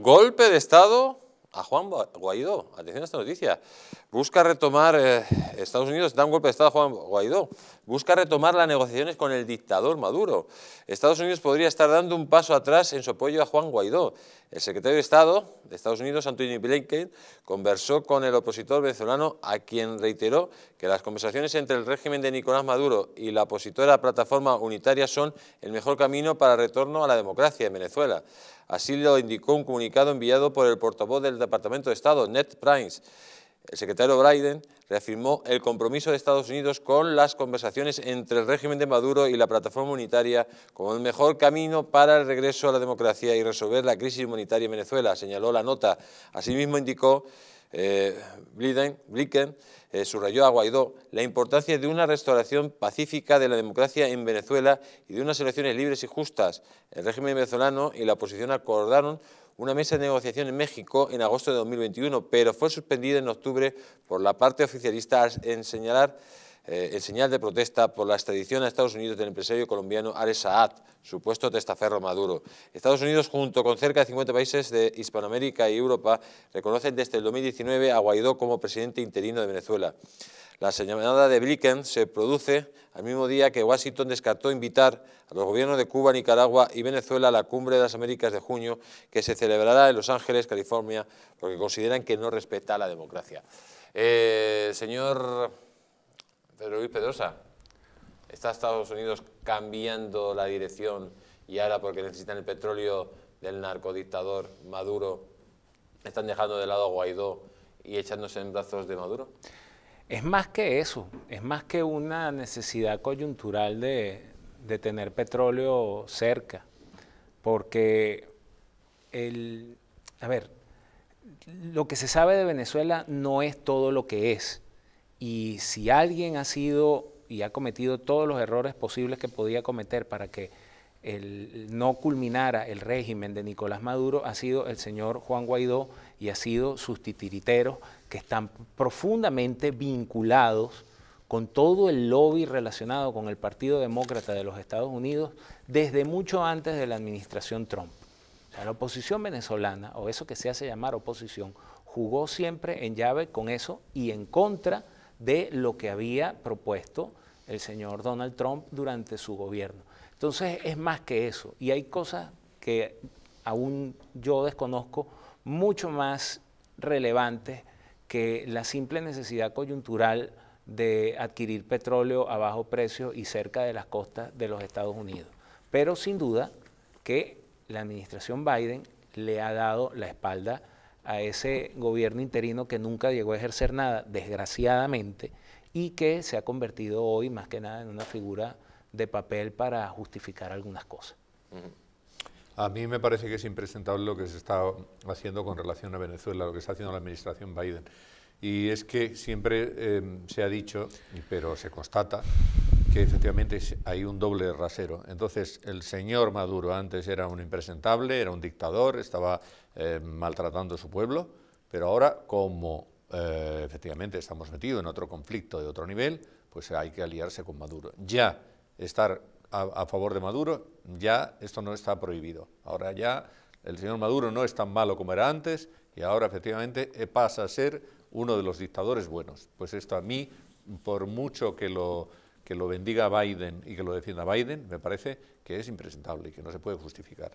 Golpe de Estado a Juan Guaidó. Atención a esta noticia. Busca retomar, Estados Unidos da un golpe de Estado a Juan Guaidó. Busca retomar las negociaciones con el dictador Maduro. Estados Unidos podría estar dando un paso atrás en su apoyo a Juan Guaidó. El secretario de Estado de Estados Unidos, Antony Blinken, conversó con el opositor venezolano, a quien reiteró que las conversaciones entre el régimen de Nicolás Maduro y la opositora Plataforma Unitaria son el mejor camino para el retorno a la democracia en Venezuela. Así lo indicó un comunicado enviado por el portavoz del Departamento de Estado, Ned Price. El secretario Biden reafirmó el compromiso de Estados Unidos con las conversaciones entre el régimen de Maduro y la Plataforma Unitaria como el mejor camino para el regreso a la democracia y resolver la crisis humanitaria en Venezuela, señaló la nota. Asimismo indicó Blinken, subrayó a Guaidó la importancia de una restauración pacífica de la democracia en Venezuela y de unas elecciones libres y justas. El régimen venezolano y la oposición acordaron una mesa de negociación en México en agosto de 2021, pero fue suspendida en octubre por la parte oficialista en señal de protesta por la extradición a Estados Unidos del empresario colombiano Álvaro Saad, supuesto testaferro Maduro. Estados Unidos, junto con cerca de 50 países de Hispanoamérica y Europa, reconocen desde el 2019 a Guaidó como presidente interino de Venezuela. La señalada de Blinken se produce al mismo día que Washington descartó invitar a los gobiernos de Cuba, Nicaragua y Venezuela a la Cumbre de las Américas de junio, que se celebrará en Los Ángeles, California, porque consideran que no respeta la democracia. Señor Pedro Luis Pedrosa, ¿está Estados Unidos cambiando la dirección y ahora porque necesitan el petróleo del narcodictador Maduro están dejando de lado a Guaidó y echándose en brazos de Maduro? Es más que eso, es más que una necesidad coyuntural de tener petróleo cerca, porque lo que se sabe de Venezuela no es todo lo que es, y si alguien ha sido y ha cometido todos los errores posibles que podía cometer para que no culminara el régimen de Nicolás Maduro, ha sido el señor Juan Guaidó y ha sido sus titiriteros, que están profundamente vinculados con todo el lobby relacionado con el Partido Demócrata de los Estados Unidos desde mucho antes de la administración Trump. O sea, la oposición venezolana, o eso que se hace llamar oposición, jugó siempre en llave con eso y en contra de lo que había propuesto el señor Donald Trump durante su gobierno. Entonces es más que eso, y hay cosas que aún yo desconozco mucho más relevantes que la simple necesidad coyuntural de adquirir petróleo a bajo precio y cerca de las costas de los Estados Unidos. Pero sin duda que la administración Biden le ha dado la espalda a ese gobierno interino que nunca llegó a ejercer nada, desgraciadamente, y que se ha convertido hoy más que nada en una figura de papel para justificar algunas cosas. A mí me parece que es impresentable lo que se está haciendo con relación a Venezuela, lo que está haciendo la administración Biden. Y es que siempre se ha dicho, pero se constata, que efectivamente hay un doble rasero. Entonces, el señor Maduro antes era un impresentable, era un dictador, estaba maltratando a su pueblo, pero ahora, como efectivamente estamos metidos en otro conflicto de otro nivel, pues hay que aliarse con Maduro. Ya estar a favor de Maduro, ya esto no está prohibido. Ahora ya el señor Maduro no es tan malo como era antes y ahora efectivamente pasa a ser uno de los dictadores buenos. Pues esto a mí, por mucho que lo bendiga Biden y que lo defienda Biden, me parece que es impresentable y que no se puede justificar.